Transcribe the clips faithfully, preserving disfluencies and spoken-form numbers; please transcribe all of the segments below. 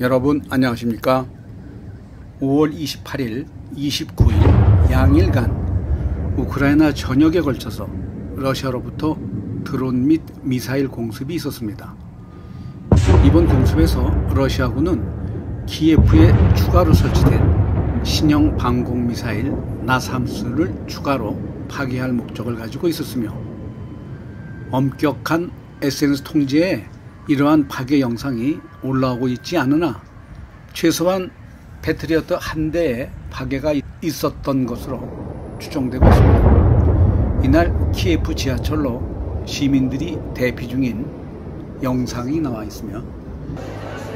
여러분 안녕하십니까? 오월 이십팔일, 이십구일 양일간 우크라이나 전역에 걸쳐서 러시아로부터 드론 및 미사일 공습이 있었습니다. 이번 공습에서 러시아군은 키예프에 추가로 설치된 신형 방공미사일 나삼스를 추가로 파괴할 목적을 가지고 있었으며, 엄격한 에스엔에스 통제에 이러한 파괴 영상이 올라오고 있지 않으나 최소한 패트리엇 한 대의 파괴가 있었던 것으로 추정되고 있습니다. 이날 키예프 지하철로 시민들이 대피 중인 영상이 나와 있으며,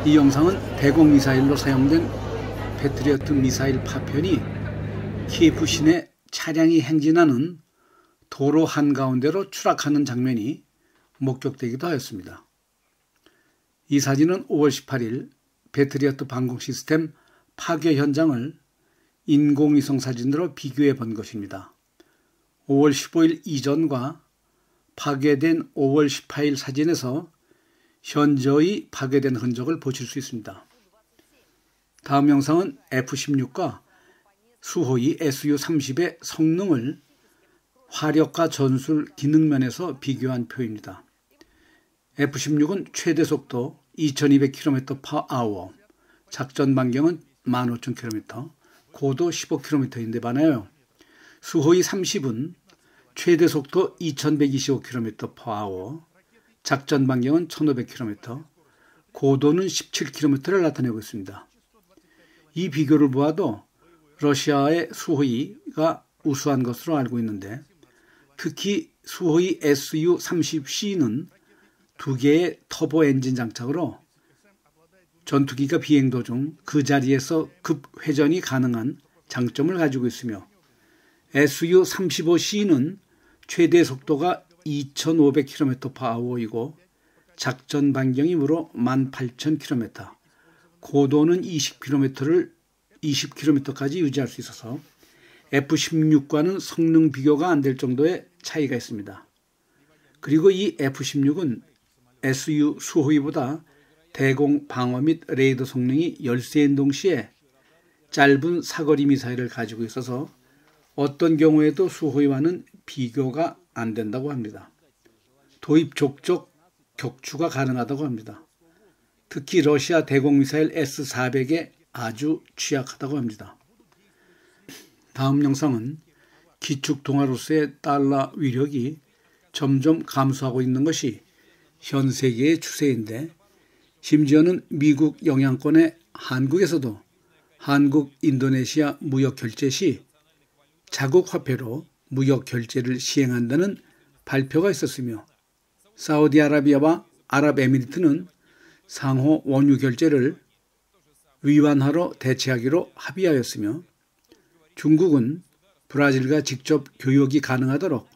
이 영상은 대공미사일로 사용된 패트리엇 미사일 파편이 키예프 시내 차량이 행진하는 도로 한가운데로 추락하는 장면이 목격되기도 하였습니다. 이 사진은 오월 십팔일 패트리엇 방공 시스템 파괴 현장을 인공위성 사진으로 비교해 본 것입니다. 오월 십오일 이전과 파괴된 오월 십팔일 사진에서 현저히 파괴된 흔적을 보실 수 있습니다. 다음 영상은 에프 십육과 수호이 에스유 삼십의 성능을 화력과 전술 기능면에서 비교한 표입니다. 에프 십육은 최대 속도 이천이백 킬로미터 퍼 아워, 작전 반경은 만 오천 킬로미터, 고도 십오 킬로미터인데 반해요. 수호이 삼십은 최대 속도 이천백이십오 킬로미터 퍼 아워, 작전 반경은 천오백 킬로미터, 고도는 십칠 킬로미터를 나타내고 있습니다. 이 비교를 보아도 러시아의 수호이가 우수한 것으로 알고 있는데, 특히 수호이 에스유 삼십 씨는 두 개의 터보 엔진 장착으로 전투기가 비행 도중 그 자리에서 급회전이 가능한 장점을 가지고 있으며, 에스유 삼십오 씨는 최대 속도가 이천오백 킬로미터 퍼 아워이고 작전 반경이므로 만 팔천 킬로미터, 고도는 이십 킬로미터를 이십 킬로미터까지 유지할 수 있어서 에프 십육과는 성능 비교가 안 될 정도의 차이가 있습니다. 그리고 이 에프 십육은 에스유 수호이보다 대공 방어 및 레이더 성능이 열세인 동시에 짧은 사거리 미사일을 가지고 있어서 어떤 경우에도 수호이와는 비교가 안 된다고 합니다. 도입 족족 격추가 가능하다고 합니다. 특히 러시아 대공 미사일 에스 사백에 아주 취약하다고 합니다. 다음 영상은 기축 동화로서의 달러 위력이 점점 감소하고 있는 것이 현 세계의 추세인데, 심지어는 미국 영향권의 한국에서도 한국 인도네시아 무역 결제 시 자국 화폐로 무역 결제를 시행한다는 발표가 있었으며, 사우디아라비아와 아랍에미리트는 상호 원유 결제를 위안화로 대체하기로 합의하였으며, 중국은 브라질과 직접 교역이 가능하도록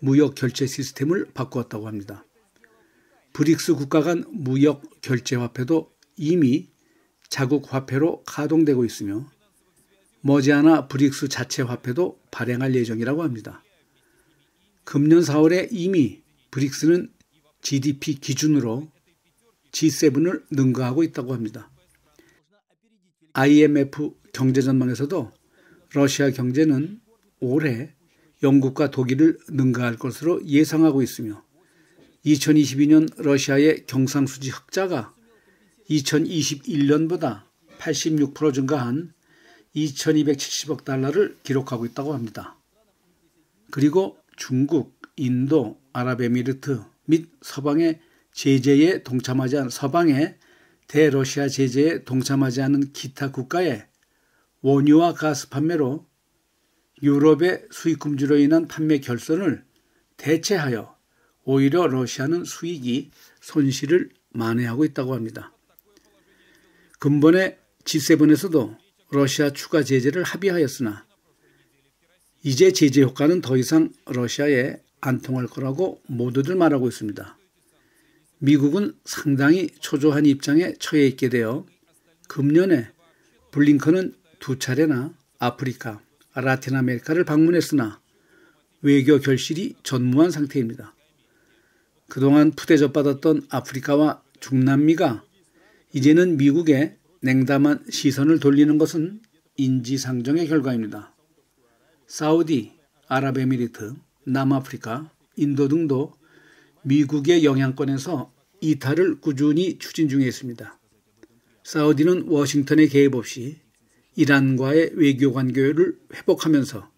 무역 결제 시스템을 바꾸었다고 합니다. 브릭스 국가 간 무역 결제 화폐도 이미 자국 화폐로 가동되고 있으며, 머지않아 브릭스 자체 화폐도 발행할 예정이라고 합니다. 금년 사월에 이미 브릭스는 지디피 기준으로 지 세븐을 능가하고 있다고 합니다. 아이엠에프 경제전망에서도 러시아 경제는 올해 영국과 독일을 능가할 것으로 예상하고 있으며, 이천이십이년 러시아의 경상수지 흑자가 이천이십일년보다 팔십육 퍼센트 증가한 이천이백칠십억 달러를 기록하고 있다고 합니다. 그리고 중국, 인도, 아랍에미리트 및 서방의 제재에 동참하지 않은 서방의 대러시아 제재에 동참하지 않은 기타 국가의 원유와 가스 판매로 유럽의 수입 금지로 인한 판매 결손을 대체하여 오히려 러시아는 수익이 손실을 만회하고 있다고 합니다. 근본에 지 세븐에서도 러시아 추가 제재를 합의하였으나 이제 제재 효과는 더 이상 러시아에 안 통할 거라고 모두들 말하고 있습니다. 미국은 상당히 초조한 입장에 처해 있게 되어 금년에 블링컨은 두 차례나 아프리카, 라틴 아메리카를 방문했으나 외교 결실이 전무한 상태입니다. 그동안 푸대접받았던 아프리카와 중남미가 이제는 미국에 냉담한 시선을 돌리는 것은 인지상정의 결과입니다. 사우디, 아랍에미리트, 남아프리카, 인도 등도 미국의 영향권에서 이탈을 꾸준히 추진 중에 있습니다. 사우디는 워싱턴의 개입 없이 이란과의 외교관계를 회복하면서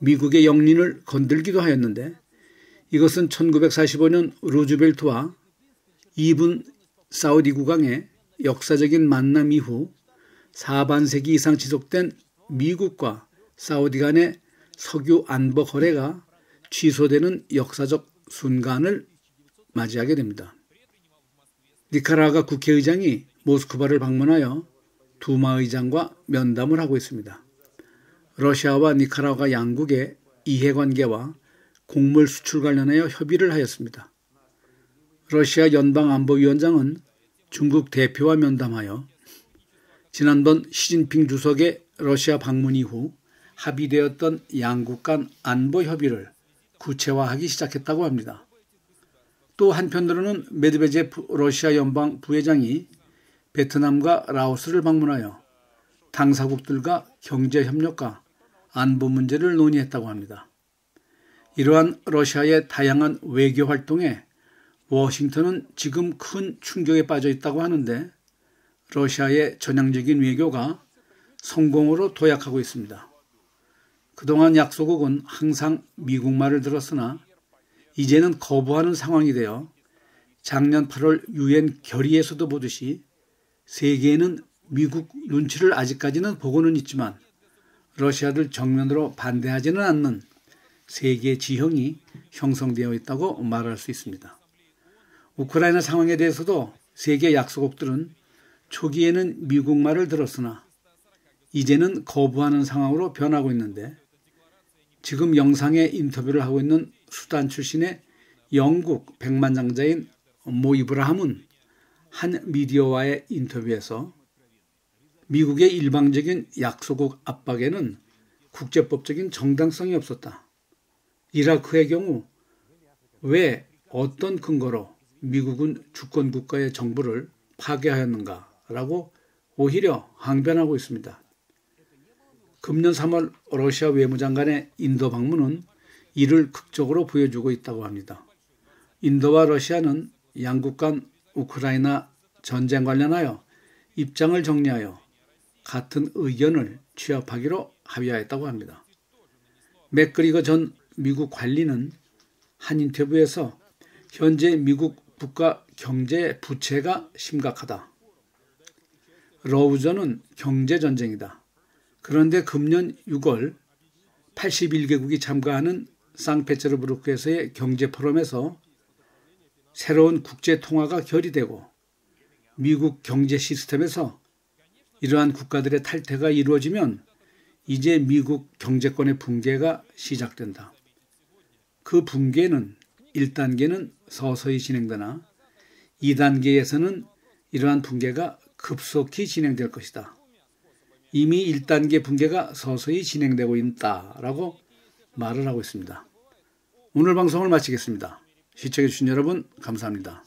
미국의 영린을 건들기도 하였는데, 이것은 천구백사십오 년 루즈벨트와 이븐 사우디 국왕의 역사적인 만남 이후 사반세기 이상 지속된 미국과 사우디 간의 석유 안보 거래가 취소되는 역사적 순간을 맞이하게 됩니다. 니카라과 국회의장이 모스크바를 방문하여 두마 의장과 면담을 하고 있습니다. 러시아와 니카라과 양국의 이해관계와 곡물 수출 관련하여 협의를 하였습니다. 러시아 연방안보위원장은 중국 대표와 면담하여 지난번 시진핑 주석의 러시아 방문 이후 합의되었던 양국 간 안보 협의를 구체화하기 시작했다고 합니다. 또 한편으로는 메드베제프 러시아 연방 부회장이 베트남과 라오스를 방문하여 당사국들과 경제협력과 안보 문제를 논의했다고 합니다. 이러한 러시아의 다양한 외교 활동에 워싱턴은 지금 큰 충격에 빠져 있다고 하는데, 러시아의 전향적인 외교가 성공으로 도약하고 있습니다. 그동안 약소국은 항상 미국 말을 들었으나 이제는 거부하는 상황이 되어 작년 팔월 유엔 결의에서도 보듯이 세계에는 미국 눈치를 아직까지는 보고는 있지만 러시아를 정면으로 반대하지는 않는 세계 지형이 형성되어 있다고 말할 수 있습니다. 우크라이나 상황에 대해서도 세계 약소국들은 초기에는 미국 말을 들었으나 이제는 거부하는 상황으로 변하고 있는데, 지금 영상에 인터뷰를 하고 있는 수단 출신의 영국 백만장자인 모 이브라함은 한 미디어와의 인터뷰에서 미국의 일방적인 약소국 압박에는 국제법적인 정당성이 없었다. 이라크의 경우 왜 어떤 근거로 미국은 주권국가의 정부를 파괴하였는가라고 오히려 항변하고 있습니다. 금년 삼월 러시아 외무장관의 인도 방문은 이를 극적으로 보여주고 있다고 합니다. 인도와 러시아는 양국 간 우크라이나 전쟁 관련하여 입장을 정리하여 같은 의견을 취합하기로 합의하였다고 합니다. 맥그리거 전 미국 관리는 한 인터뷰에서 현재 미국 국가 경제 부채가 심각하다. 러우전은 경제전쟁이다. 그런데 금년 유월 팔십일 개국이 참가하는 상페테르부르크에서의 경제포럼에서 새로운 국제통화가 결의되고 미국 경제 시스템에서 이러한 국가들의 탈퇴가 이루어지면 이제 미국 경제권의 붕괴가 시작된다. 그 붕괴는 일 단계는 서서히 진행되나 이 단계에서는 이러한 붕괴가 급속히 진행될 것이다. 이미 일 단계 붕괴가 서서히 진행되고 있다라고 말을 하고 있습니다. 오늘 방송을 마치겠습니다. 시청해주신 여러분 감사합니다.